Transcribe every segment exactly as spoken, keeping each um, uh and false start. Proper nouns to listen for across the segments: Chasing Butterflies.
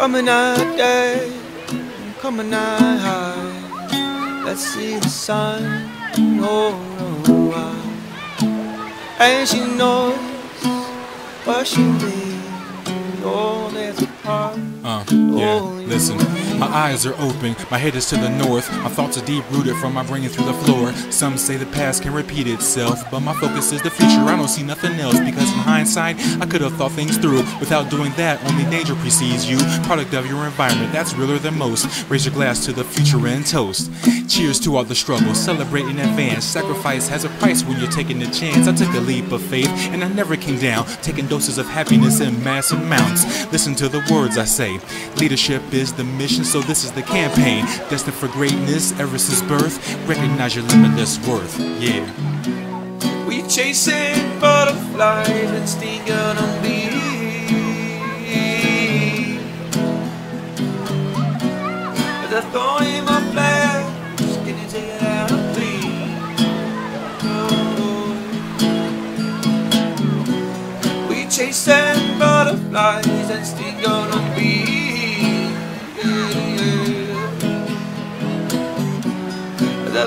Coming out day, coming out high. Let's see the sun, oh, oh, oh. And she knows what she means. Oh, there's a part. Uh, yeah, listen. My eyes are open, my head is to the north. My thoughts are deep-rooted from my brain through the floor. Some say the past can repeat itself, but my focus is the future. I don't see nothing else, because in hindsight, I could have thought things through. Without doing that, only danger precedes you. Product of your environment, that's realer than most. Raise your glass to the future and toast. Cheers to all the struggles, celebrate in advance. Sacrifice has a price when you're taking a chance. I took a leap of faith, and I never came down. Taking doses of happiness in mass amounts. Listen to the words I say. Leadership is the mission, so this is the campaign. Destined for greatness ever since birth. Recognize your limitless worth, yeah. We chasing butterflies, it's the gonna be. As I throw in my flowers, can you take it out of me? Oh. We chasing butterflies, it's the gonna be.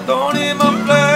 Don't in my blood.